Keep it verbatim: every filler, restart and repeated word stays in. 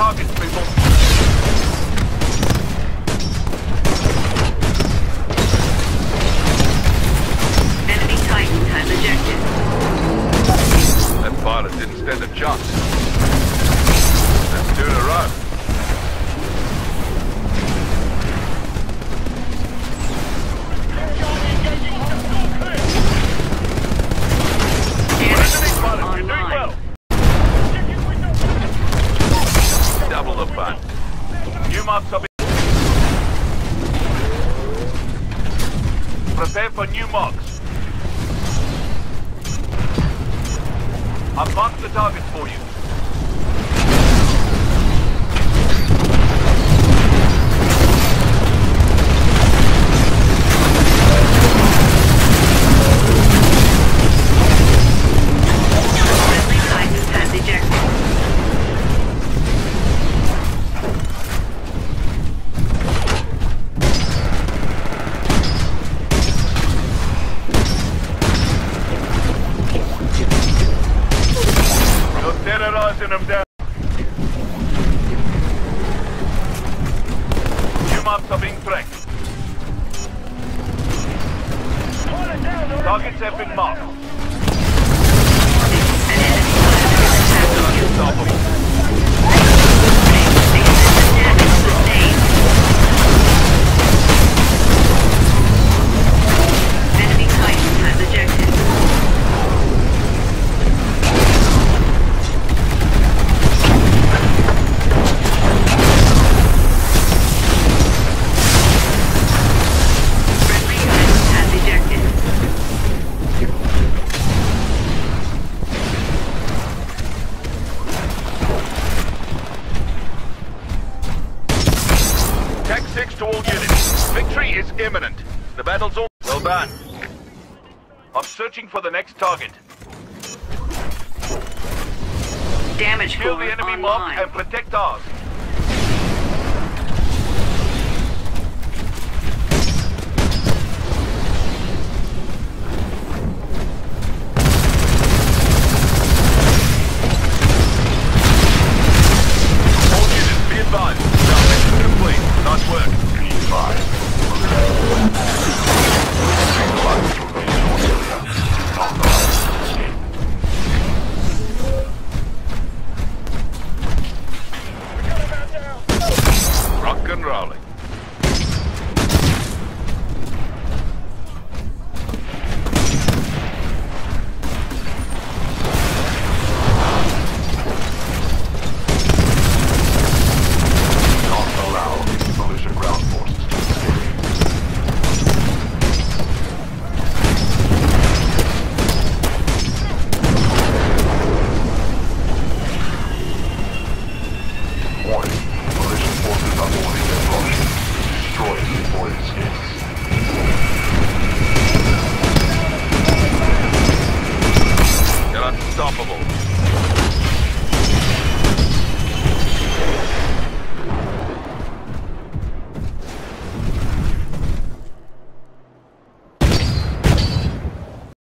targets, people. Pilot didn't stand a chance. That's two in a row. Enemy pilot, you're doing well. Double the fun. New marks are being... Prepare for new marks. I've marked the target for you. Them down. New maps are being tracked. Targets have been marked. Enemy Titan has ejected. Six to all units. Victory is imminent. The battle's all... Well done. I'm searching for the next target. Damage. Kill the enemy mark and protect ours.